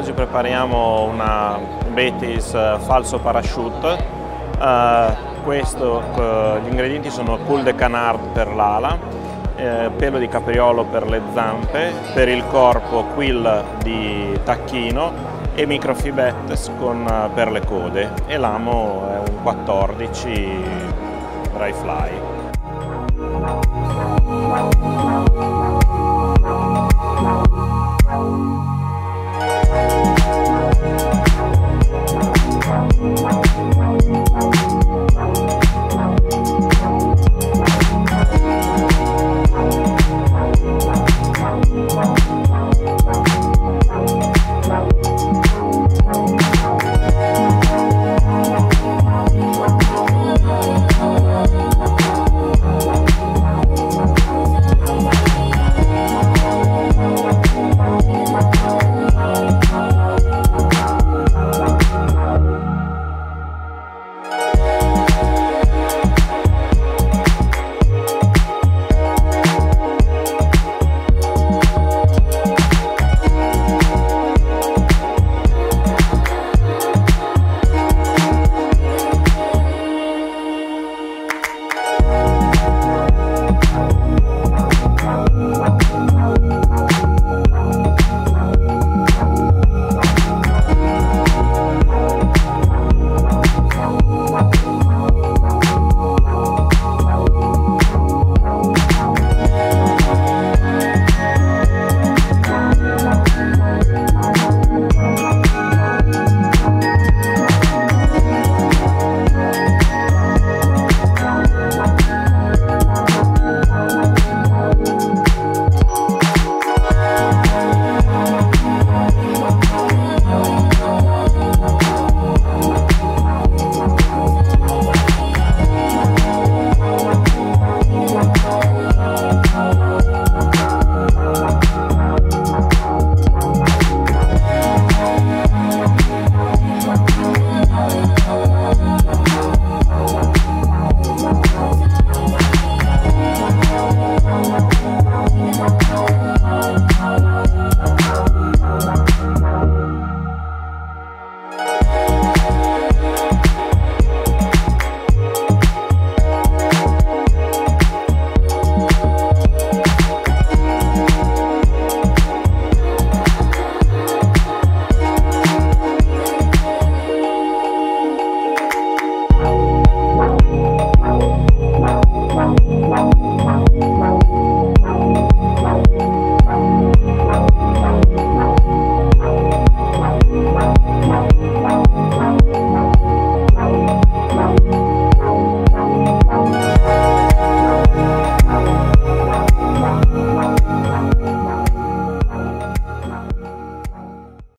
Oggi prepariamo una Baetis Falso Parachute. Gli ingredienti sono Cul de Canard per l'ala, pelo di capriolo per le zampe, per il corpo quill di tacchino e Microfibettes per le code, e l'amo è un 14 dry fly.